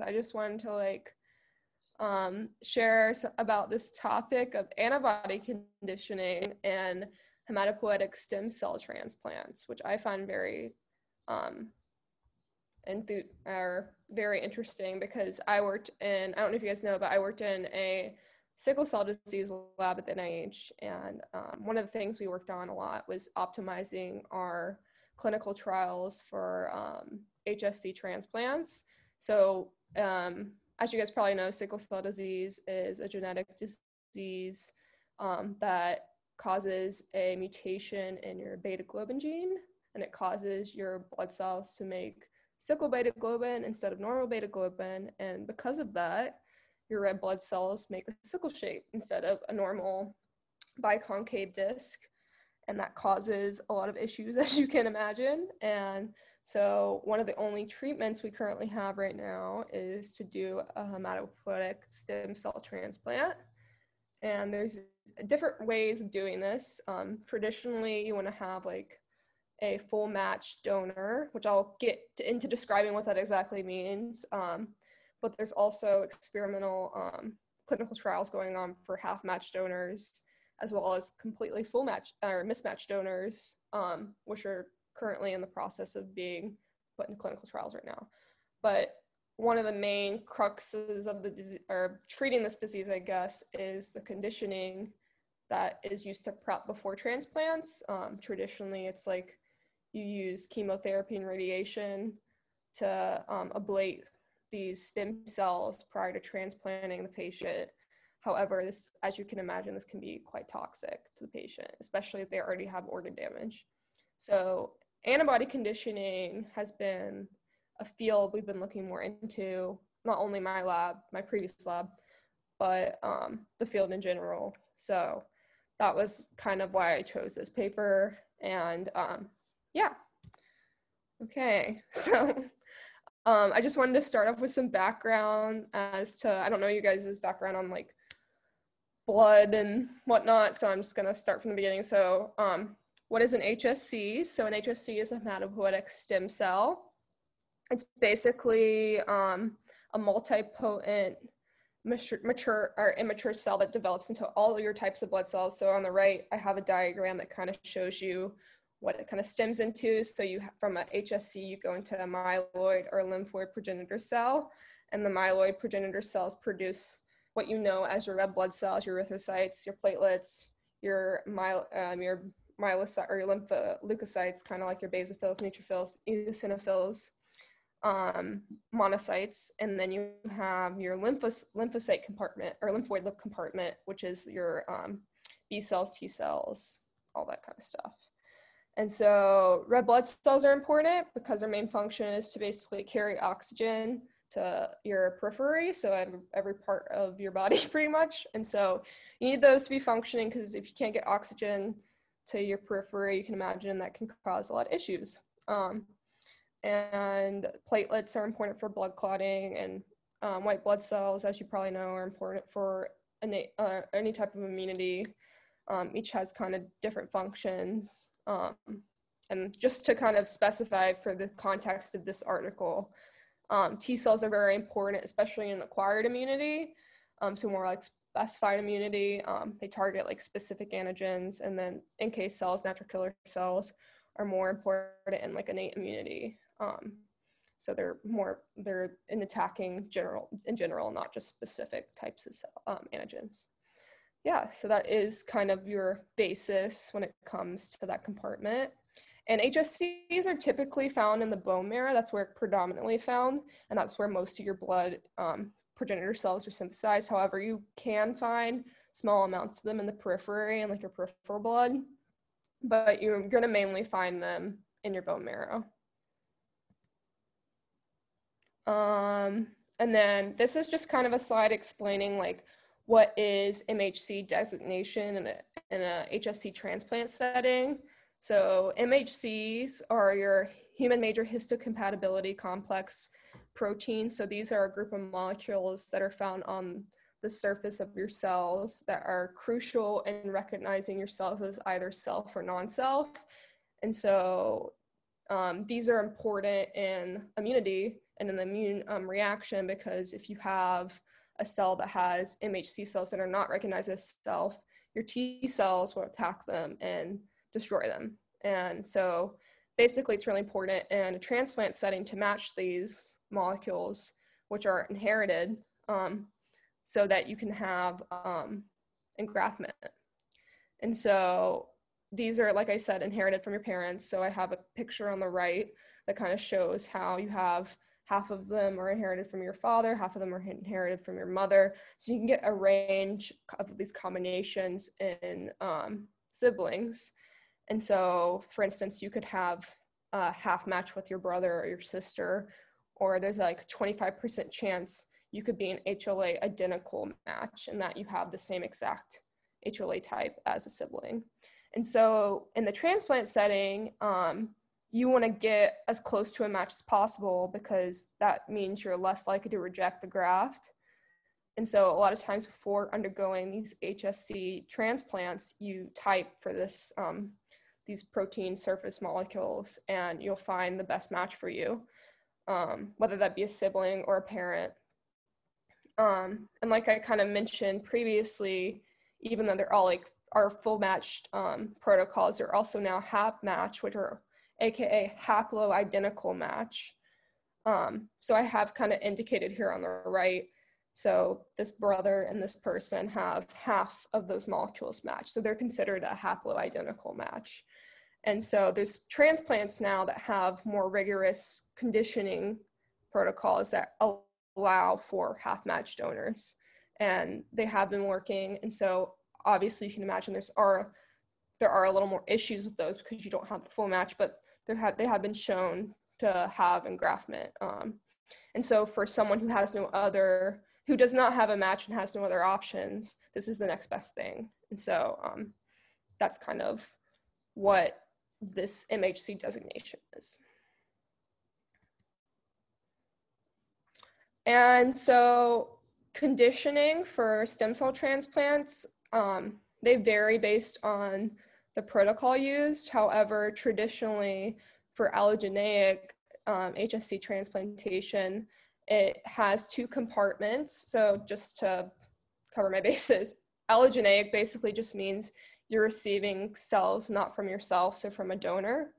I just wanted to share about this topic of antibody conditioning and hematopoietic stem cell transplants, which I find very very interesting, because I worked in, I don't know if you guys know, but I worked in a sickle cell disease lab at the NIH, and one of the things we worked on a lot was optimizing our clinical trials for HSC transplants. So as you guys probably know, sickle cell disease is a genetic disease that causes a mutation in your beta globin gene, and it causes your blood cells to make sickle beta globin instead of normal beta globin, and because of that, your red blood cells make a sickle shape instead of a normal biconcave disc, and that causes a lot of issues, as you can imagine. And so one of the only treatments we currently have right now is to do a hematopoietic stem cell transplant, and there's different ways of doing this. Traditionally, you want to have a full match donor, which I'll get into describing what that exactly means. But there's also experimental clinical trials going on for half match donors, as well as completely full match or mismatched donors, which are currently in the process of being put in clinical trials right now. But one of the main cruxes of the disease, or treating this disease, I guess, is the conditioning that is used to prep before transplants. Traditionally, it's you use chemotherapy and radiation to ablate these stem cells prior to transplanting the patient. However, this, as you can imagine, this can be quite toxic to the patient, especially if they already have organ damage. So antibody conditioning has been a field we've been looking more into, not only my lab, my previous lab, but the field in general. So that was kind of why I chose this paper, and yeah. Okay, so. I just wanted to start off with some background as to, I don't know you guys' background on blood and whatnot, so I'm just going to start from the beginning. So what is an HSC? So an HSC is a hematopoietic stem cell. It's basically a multipotent mature or immature cell that develops into all your types of blood cells. So on the right, I have a diagram that kind of shows you what it kind of stems into. So you from a HSC, you go into a myeloid or lymphoid progenitor cell, and the myeloid progenitor cells produce what you know as your red blood cells, your erythrocytes, your platelets, your myelocytes or your leukocytes, kind of your basophils, neutrophils, eosinophils, monocytes, and then you have your lymphocyte compartment or lymphoid compartment, which is your B cells, T cells, all that kind of stuff. And so red blood cells are important because their main function is to basically carry oxygen to your periphery, so every part of your body pretty much. And so you need those to be functioning, because if you can't get oxygen to your periphery, you can imagine that can cause a lot of issues. And platelets are important for blood clotting, and white blood cells, as you probably know, are important for any type of immunity. Each has kind of different functions. And just to kind of specify for the context of this article, T cells are very important, especially in acquired immunity, so more specified immunity. They target specific antigens, and then NK cells, natural killer cells, are more important in innate immunity. So they're in attacking in general, not just specific types of antigens. Yeah, so that is kind of your basis when it comes to that compartment. And HSCs are typically found in the bone marrow. That's where it's predominantly found, and that's where most of your blood progenitor cells are synthesized. However, you can find small amounts of them in the periphery and your peripheral blood, but you're going to mainly find them in your bone marrow. And then this is just kind of a slide explaining what is MHC designation in a HSC transplant setting. So MHCs are your human major histocompatibility complex proteins. So these are a group of molecules that are found on the surface of your cells that are crucial in recognizing your cells as either self or non-self. And so These are important in immunity and in the immune reaction, because if you have a cell that has MHC cells that are not recognized as self, your T cells will attack them and destroy them. And so basically it's really important in a transplant setting to match these molecules, which are inherited, so that you can have engraftment. And so these are, like I said, inherited from your parents. So I have a picture on the right that kind of shows how you have half of them are inherited from your father, half of them are inherited from your mother. So you can get a range of these combinations in siblings. And so, for instance, you could have a half match with your brother or your sister, or there's like 25% chance you could be an HLA identical match and that you have the same exact HLA type as a sibling. And so in the transplant setting, you want to get as close to a match as possible, because that means you're less likely to reject the graft. And so a lot of times before undergoing these HSC transplants, you type for this, these protein surface molecules, and you'll find the best match for you, whether that be a sibling or a parent. And like I kind of mentioned previously, even though they're all like our full matched protocols, they're also now hap match, which are AKA haplo identical match. So I have kind of indicated here on the right. So this brother and this person have half of those molecules matched. So they're considered a haplo identical match. And so there's transplants now that have more rigorous conditioning protocols that allow for half match donors, and they have been working. And so obviously you can imagine there are a little more issues with those because you don't have the full match, but they have been shown to have engraftment. And so for someone who does not have a match and has no other options, this is the next best thing. And so that's kind of what this MHC designation is. And so conditioning for stem cell transplants, they vary based on the protocol used. However, traditionally for allogeneic HSC transplantation, it has two compartments. So just to cover my bases, allogeneic basically just means you're receiving cells not from yourself, so from a donor,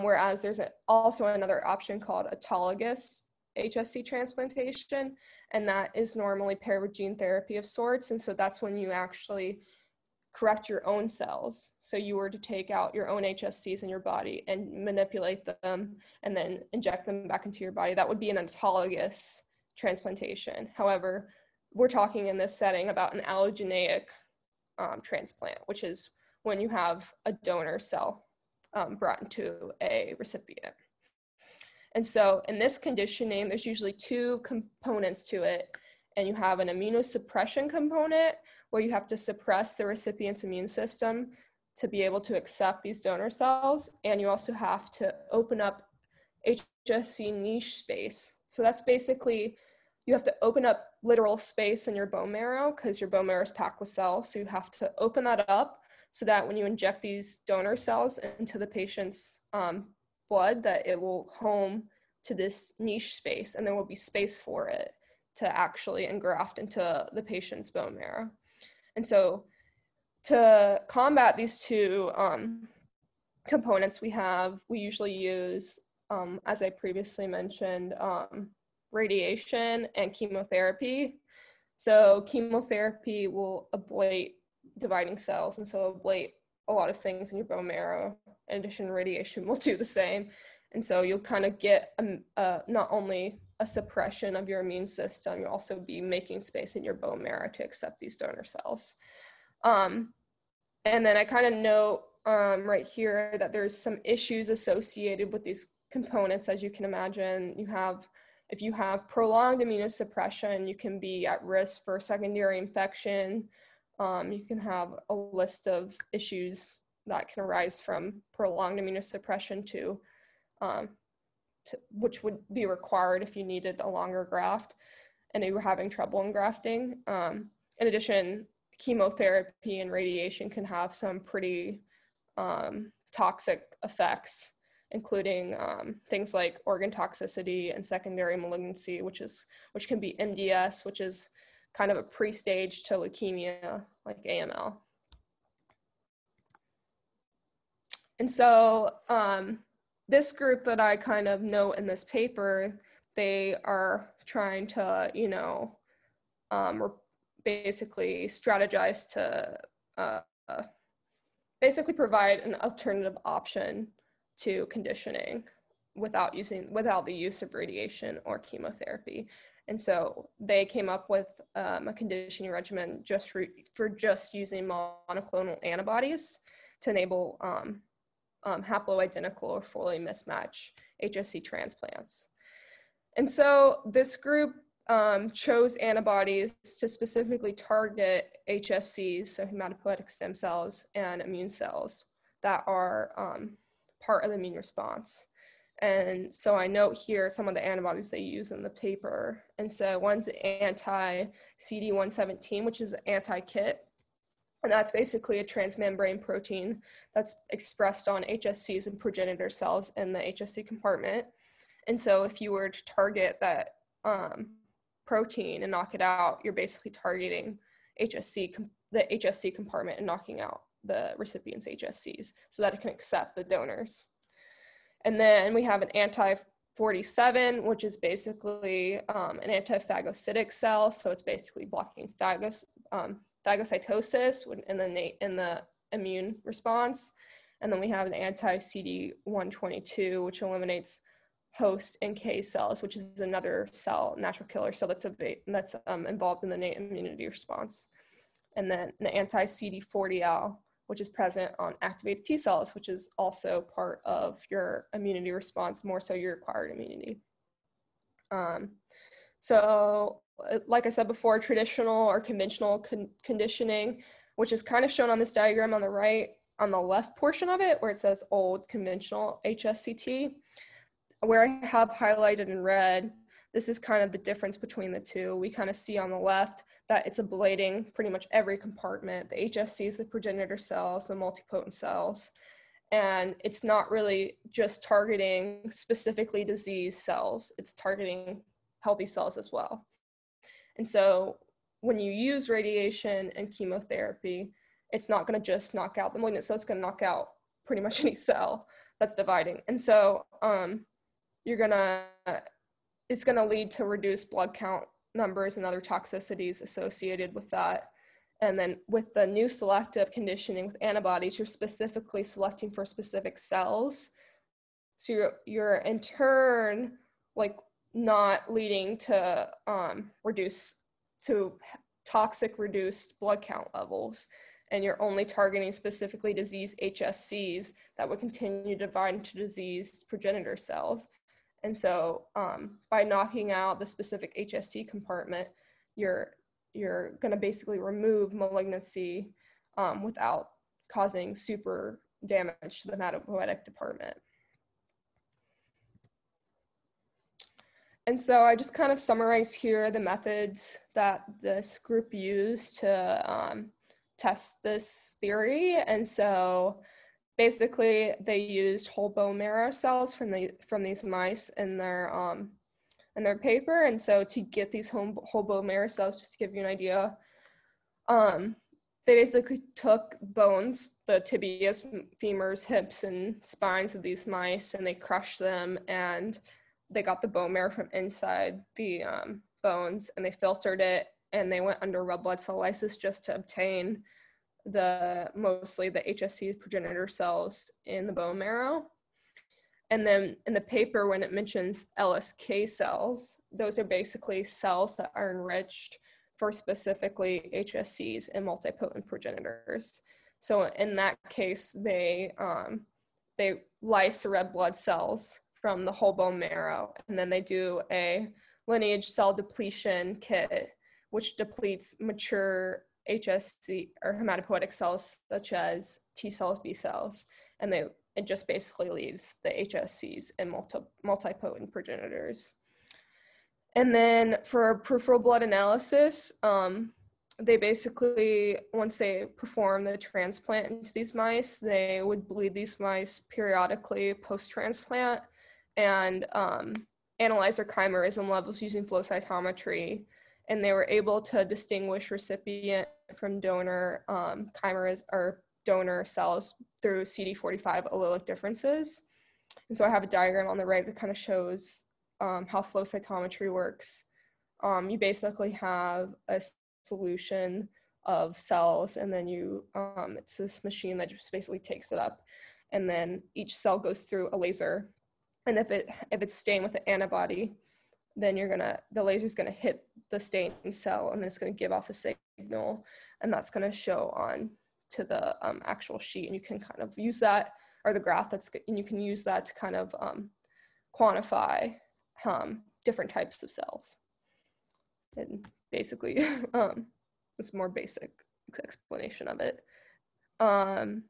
whereas there's also another option called autologous HSC transplantation, and that is normally paired with gene therapy of sorts. And so that's when you actually correct your own cells. So you were to take out your own HSCs in your body and manipulate them and then inject them back into your body. That would be an autologous transplantation. However, we're talking in this setting about an allogeneic transplant, which is when you have a donor cell brought into a recipient. And so in this conditioning, there's usually two components to it. And you have an immunosuppression component, where you have to suppress the recipient's immune system to be able to accept these donor cells. And you also have to open up HSC niche space. So that's basically, you have to open up literal space in your bone marrow, because your bone marrow is packed with cells. So you have to open that up so that when you inject these donor cells into the patient's blood, that it will home to this niche space, and there will be space for it to actually engraft into the patient's bone marrow. And so to combat these two components, we usually use, as I previously mentioned, radiation and chemotherapy. So chemotherapy will ablate dividing cells, and so ablate a lot of things in your bone marrow. In addition, radiation will do the same. And so you'll kind of get not only a suppression of your immune system, you'll also be making space in your bone marrow to accept these donor cells. And then I kind of note right here that there's some issues associated with these components. As you can imagine, if you have prolonged immunosuppression, you can be at risk for secondary infection. You can have a list of issues that can arise from prolonged immunosuppression which would be required if you needed a longer graft and you were having trouble engrafting. In addition, chemotherapy and radiation can have some pretty toxic effects. including things like organ toxicity and secondary malignancy, which can be MDS, which is kind of a pre-stage to leukemia like AML. And so this group that I kind of note in this paper, they are trying to, you know, basically strategize to basically provide an alternative option to conditioning without using, without the use of radiation or chemotherapy. And so they came up with a conditioning regimen just for using monoclonal antibodies to enable haplo identical or fully mismatched HSC transplants. And so this group chose antibodies to specifically target HSCs, so hematopoietic stem cells, and immune cells that are part of the immune response. And so I note here some of the antibodies they use in the paper. And so one's anti-CD117, which is anti-kit. And that's basically a transmembrane protein that's expressed on HSCs and progenitor cells in the HSC compartment. And so if you were to target that protein and knock it out, you're basically targeting the HSC compartment and knocking out the recipient's HSCs so that it can accept the donors. And then we have an anti-47, which is basically an anti-phagocytic cell. So it's basically blocking phagocytosis in the immune response. And then we have an anti-CD122, which eliminates host NK cells, which is another cell, natural killer cell that's involved in the innate immunity response. And then an anti-CD40L, which is present on activated T cells, which is also part of your immunity response, more so your acquired immunity. So like I said before, traditional or conventional conditioning, which is kind of shown on this diagram on the right, on the left portion of it, where it says old conventional HSCT, where I have highlighted in red, this is kind of the difference between the two. We kind of see on the left that it's ablating pretty much every compartment, the HSCs, the progenitor cells, the multipotent cells, and it's not really just targeting specifically disease cells, it's targeting healthy cells as well. And so when you use radiation and chemotherapy, it's not gonna just knock out the malignant cell, it's gonna knock out pretty much any cell that's dividing. And so it's going to lead to reduced blood count numbers and other toxicities associated with that. And then with the new selective conditioning with antibodies, you're specifically selecting for specific cells. So you're in turn, like, not leading to reduced blood count levels. And you're only targeting specifically diseased HSCs that would continue to bind into diseased progenitor cells. And so by knocking out the specific HSC compartment, you're going to basically remove malignancy without causing super damage to the hematopoietic department. And so I just kind of summarize here the methods that this group used to test this theory. And so basically, they used whole bone marrow cells from these mice in their paper, and so to get these whole bone marrow cells, just to give you an idea, they basically took bones, the tibias, femurs, hips, and spines of these mice, and they crushed them, and they got the bone marrow from inside the bones, and they filtered it, and they went under red blood cell lysis just to obtain mostly the HSC progenitor cells in the bone marrow. And then in the paper, when it mentions LSK cells, those are basically cells that are enriched for specifically HSCs and multipotent progenitors. So in that case, they lyse the red blood cells from the whole bone marrow, and then they do a lineage cell depletion kit, which depletes mature HSC or hematopoietic cells such as T cells, B cells, and it just basically leaves the HSCs and multipotent progenitors. And then for peripheral blood analysis, they basically, once they perform the transplant into these mice, they would bleed these mice periodically post-transplant and analyze their chimerism levels using flow cytometry. And they were able to distinguish recipient from donor chimeras or donor cells through CD45 allelic differences. And so I have a diagram on the right that kind of shows how flow cytometry works. You basically have a solution of cells, and then you, it's this machine that just basically takes it up, and then each cell goes through a laser. And if it's stained with an antibody, then the laser's gonna hit the stained cell, and then it's gonna give off a signal, and that's gonna show on to the actual sheet, and you can kind of use that, or the graph and you can use that to kind of quantify different types of cells. And basically, it's more basic explanation of it. And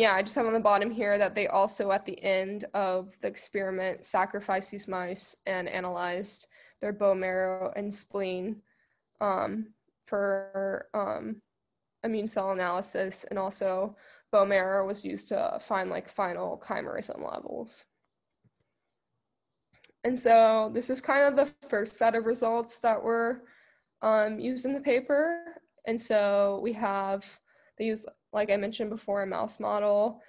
yeah, I just have on the bottom here that they also, at the end of the experiment, sacrificed these mice and analyzed their bone marrow and spleen for immune cell analysis, and also bone marrow was used to find like final chimerism levels. And so this is kind of the first set of results that were used in the paper. And so we have, they use, like I mentioned before, a mouse model.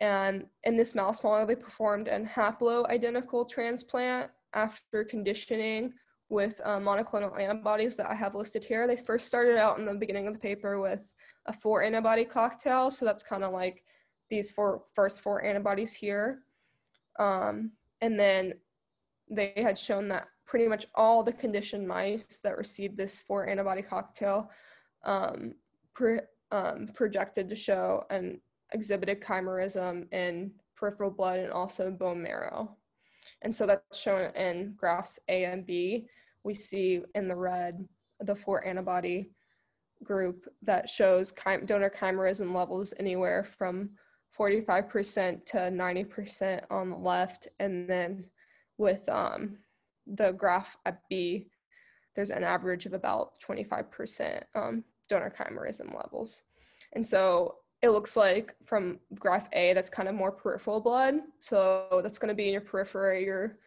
And in this mouse model, they performed an haplo identical transplant after conditioning with monoclonal antibodies that I have listed here. They first started out in the beginning of the paper with a 4 antibody cocktail. So that's kind of like these first four antibodies here. And then they had shown that pretty much all the conditioned mice that received this 4 antibody cocktail projected to show and exhibited chimerism in peripheral blood and also bone marrow. And so that's shown in graphs A and B. We see in the red, the 4 antibody group that shows donor chimerism levels anywhere from 45% to 90% on the left, and then with the graph at B, there's an average of about 25% donor chimerism levels. And so it looks like from graph A, that's kind of more peripheral blood. So that's gonna be in your periphery, your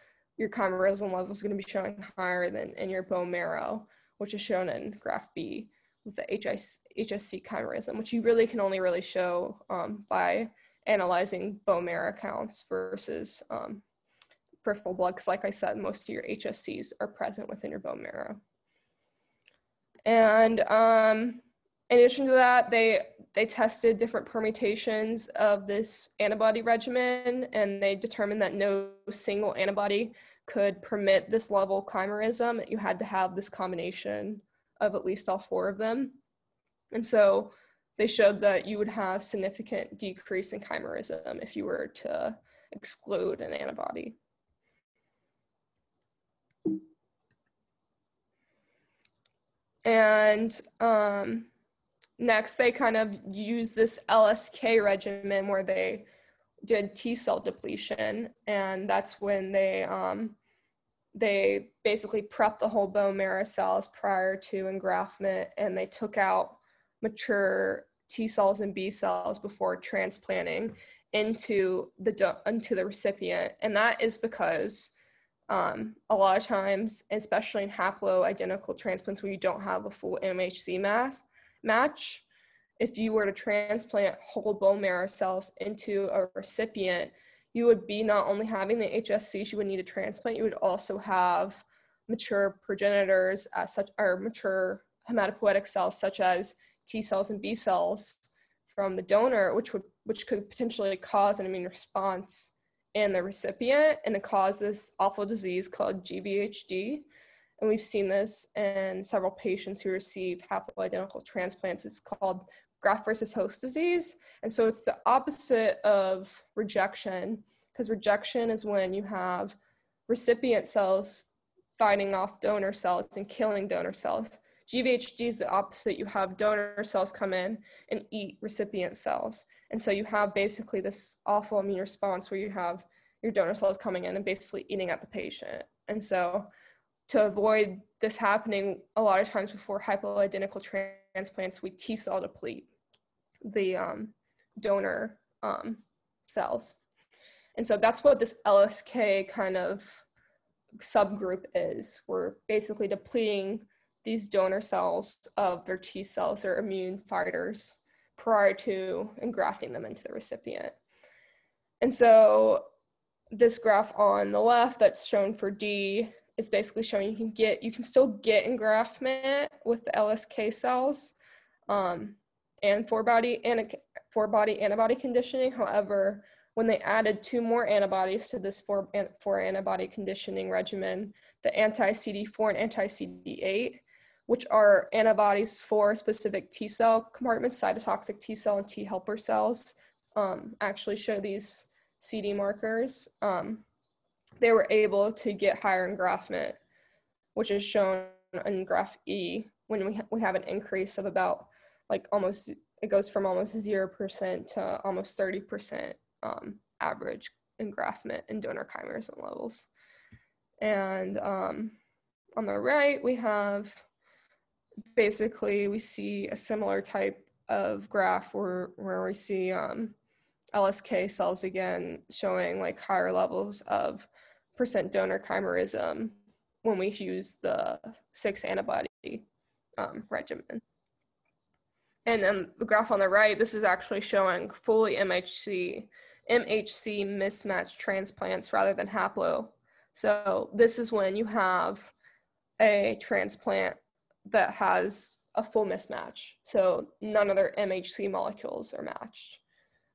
chimerism level is gonna be showing higher than in your bone marrow, which is shown in graph B with the HSC chimerism, which you really can only really show by analyzing bone marrow counts versus peripheral blood, because like I said, most of your HSCs are present within your bone marrow. And in addition to that, they tested different permutations of this antibody regimen, and they determined that no single antibody could permit this level of chimerism. You had to have this combination of at least all 4 of them. And so they showed that you would have significant decrease in chimerism if you were to exclude an antibody. And next, they kind of used this LSK regimen where they did T cell depletion, and that's when they basically prepped the whole bone marrow cells prior to engraftment, and they took out mature T cells and B cells before transplanting into the recipient. And that is because a lot of times, especially in haplo-identical transplants where you don't have a full MHC match, if you were to transplant whole bone marrow cells into a recipient, you would be not only having the HSCs you would need to transplant, you would also have mature progenitors or mature hematopoietic cells such as T cells and B cells from the donor, which could potentially cause an immune response in the recipient, and it causes this awful disease called GVHD. And we've seen this in several patients who receive haploidentical transplants. It's called graft-versus-host disease. And so it's the opposite of rejection, because rejection is when you have recipient cells fighting off donor cells and killing donor cells. GVHD is the opposite. You have donor cells come in and eat recipient cells. And so you have basically this awful immune response where you have your donor cells coming in and basically eating at the patient. And so to avoid this happening, a lot of times before haploidentical transplants, we T-cell deplete the donor cells. And so that's what this LSK kind of subgroup is. We're basically depleting these donor cells of their T cells, their immune fighters, prior to engrafting them into the recipient. And so this graph on the left that's shown for D is basically showing you can still get engraftment with the LSK cells and four-body antibody conditioning. However, when they added 2 more antibodies to this 4-antibody conditioning regimen, the anti-CD4 and anti-CD8, which are antibodies for specific T cell compartments, cytotoxic T cell and T helper cells, actually show these CD markers, they were able to get higher engraftment, which is shown in graph E, when we have an increase of about, like, almost, it goes from almost 0% to almost 30% average engraftment in donor chimerism levels. And on the right, we have, basically, we see a similar type of graph where we see LSK cells again showing, like, higher levels of percent donor chimerism when we use the 6-antibody regimen. And then the graph on the right, this is actually showing fully MHC mismatched transplants rather than haplo. So this is when you have a transplant that has a full mismatch. So none of their MHC molecules are matched.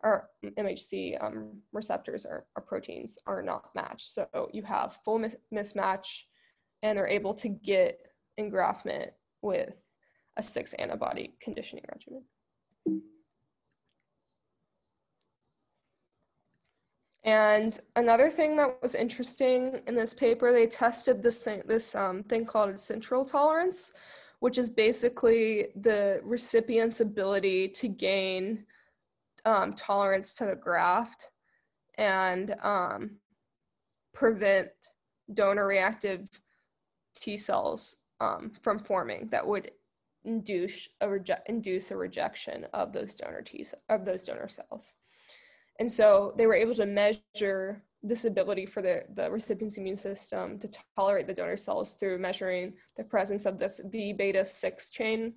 Our MHC receptors or proteins are not matched. So you have full mismatch, and they're able to get engraftment with a 6-antibody conditioning regimen. And another thing that was interesting in this paper, they tested this thing called central tolerance, which is basically the recipient's ability to gain tolerance to the graft and prevent donor-reactive T cells from forming that would induce a rejection of those donor cells. And so they were able to measure this ability for the recipient's immune system to tolerate the donor cells through measuring the presence of this V beta 6 chain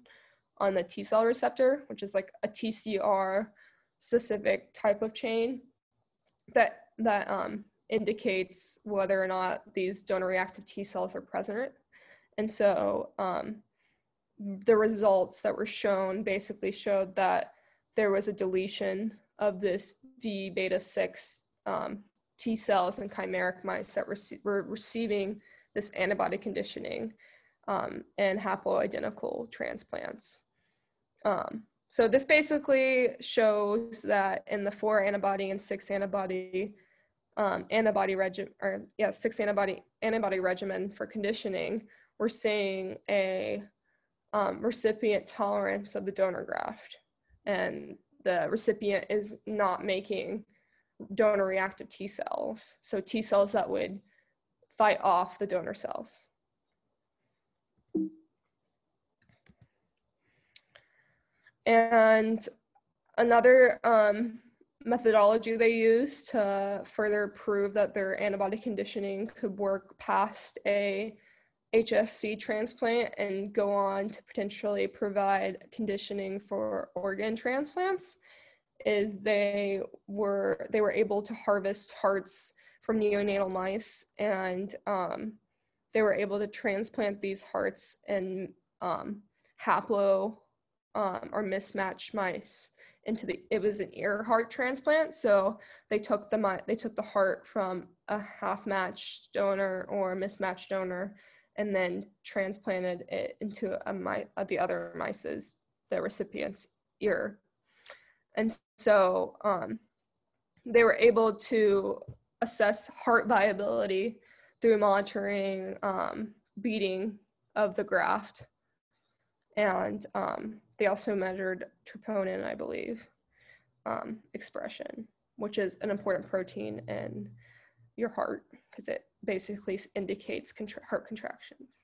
on the T cell receptor, which is like a TCR specific type of chain that indicates whether or not these donor reactive T cells are present. And so the results that were shown basically showed that there was a deletion of this V beta 6 T cells in chimeric mice that were receiving this antibody conditioning and haploidentical transplants. So this basically shows that in the 4-antibody and 6-antibody antibody regimen for conditioning, we're seeing a recipient tolerance of the donor graft, and the recipient is not making donor reactive T cells, so T cells that would fight off the donor cells. And another methodology they used to further prove that their antibody conditioning could work past a HSC transplant and go on to potentially provide conditioning for organ transplants is they were able to harvest hearts from neonatal mice, and they were able to transplant these hearts in haplo or mismatched mice into the, it was an ear heart transplant. So they took the heart from a half-matched donor or mismatched donor and then transplanted it into the other mice's, the recipient's ear. And so they were able to assess heart viability through monitoring beating of the graft. And they also measured troponin, I believe, expression, which is an important protein in your heart because it basically indicates heart contractions.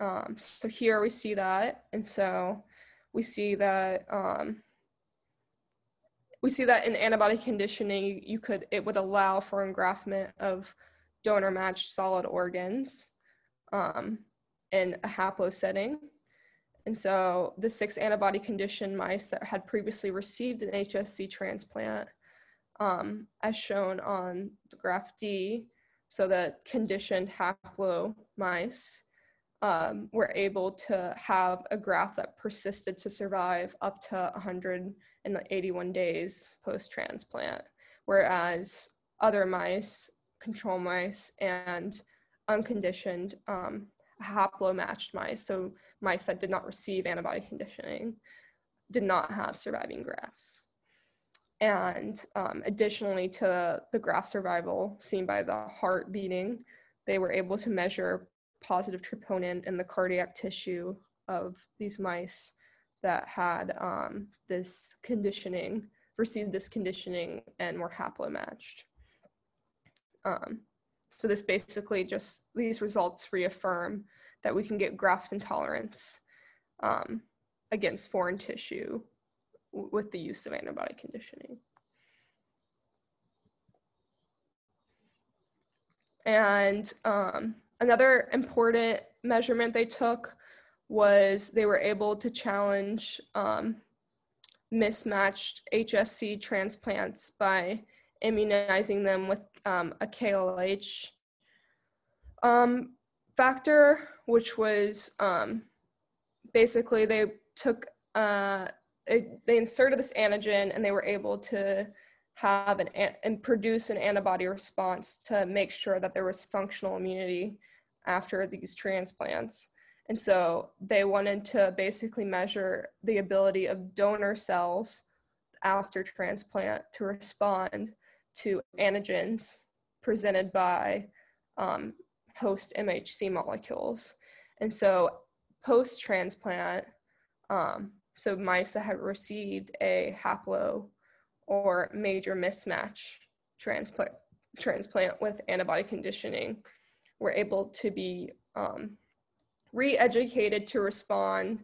So here we see that, and so we see that in antibody conditioning, you could, it would allow for engraftment of donor-matched solid organs in a haplo setting. And so the 6 antibody conditioned mice that had previously received an HSC transplant, as shown on the graph D, so the conditioned haplo mice were able to have a graft that persisted to survive up to 181 days post-transplant, whereas other mice, control mice, and unconditioned haplo-matched mice, so mice that did not receive antibody conditioning, did not have surviving grafts. And additionally to the graft survival seen by the heart beating, they were able to measure positive troponin in the cardiac tissue of these mice that had this conditioning, received this conditioning, and were haplo-matched. So this basically just, these results reaffirm that we can get graft intolerance against foreign tissue with the use of antibody conditioning. And another important measurement they took was they were able to challenge mismatched HSC transplants by immunizing them with a KLH factor, which was basically they took, they inserted this antigen, and they were able to have and produce an antibody response to make sure that there was functional immunity after these transplants. And so they wanted to basically measure the ability of donor cells after transplant to respond to antigens presented by host MHC molecules. And so post-transplant, so mice that had received a haplo or major mismatch transplant with antibody conditioning were able to be re-educated to respond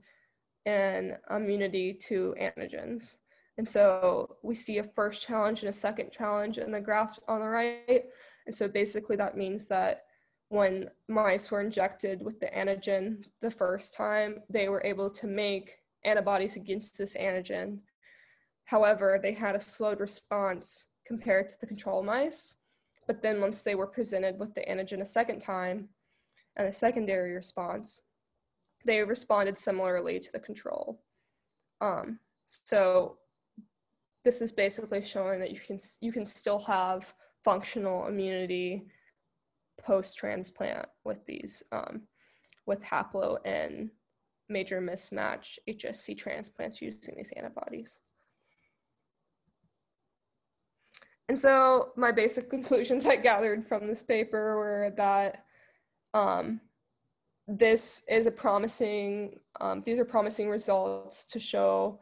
in immunity to antigens. And so we see a first challenge and a second challenge in the graph on the right. And so basically that means that when mice were injected with the antigen the first time, they were able to make antibodies against this antigen. However, they had a slowed response compared to the control mice. But then once they were presented with the antigen a second time and a secondary response, they responded similarly to the control. So this is basically showing that you can still have functional immunity post-transplant with these, with haplo and major mismatch HSC transplants using these antibodies. And so my basic conclusions I gathered from this paper were that this is a promising, these are promising results to show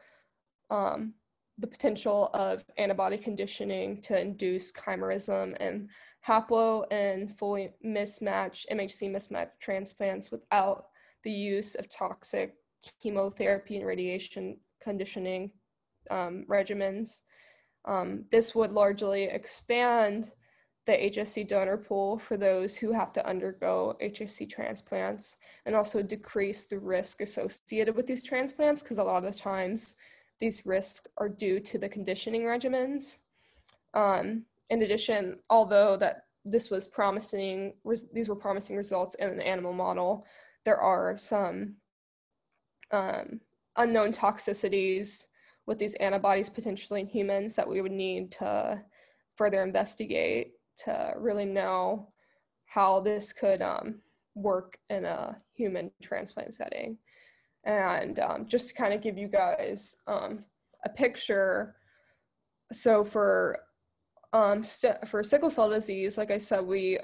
the potential of antibody conditioning to induce chimerism and haplo and fully mismatched MHC mismatched transplants without the use of toxic chemotherapy and radiation conditioning regimens. This would largely expand the HSC donor pool for those who have to undergo HSC transplants, and also decrease the risk associated with these transplants, because a lot of the times these risks are due to the conditioning regimens. In addition, although that this was promising, these were promising results in an animal model, there are some unknown toxicities with these antibodies potentially in humans that we would need to further investigate to really know how this could work in a human transplant setting. And just to kind of give you guys a picture, so for sickle cell disease, like I said, we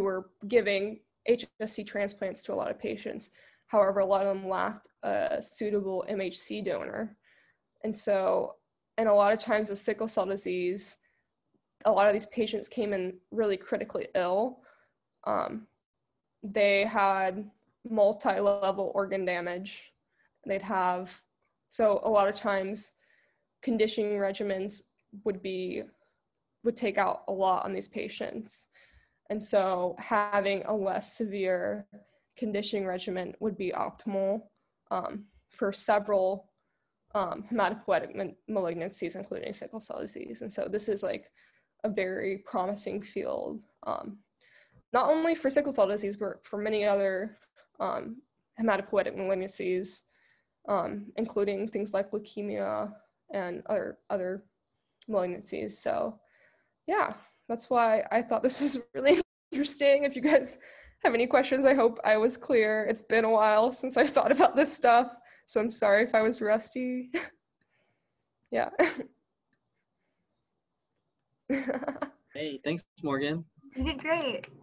were giving HSC transplants to a lot of patients. However, a lot of them lacked a suitable MHC donor. And so, and a lot of times with sickle cell disease, a lot of these patients came in really critically ill, they had multi-level organ damage. They'd have, so a lot of times conditioning regimens would take out a lot on these patients. And so having a less severe conditioning regimen would be optimal for several hematopoietic malignancies, including sickle cell disease. And so this is like a very promising field, not only for sickle cell disease, but for many other hematopoietic malignancies, including things like leukemia and other malignancies. So yeah, that's why I thought this was really interesting. If you guys have any questions, I hope I was clear. It's been a while since I've thought about this stuff, so I'm sorry if I was rusty. Yeah. Hey, thanks, Morgan. You did great.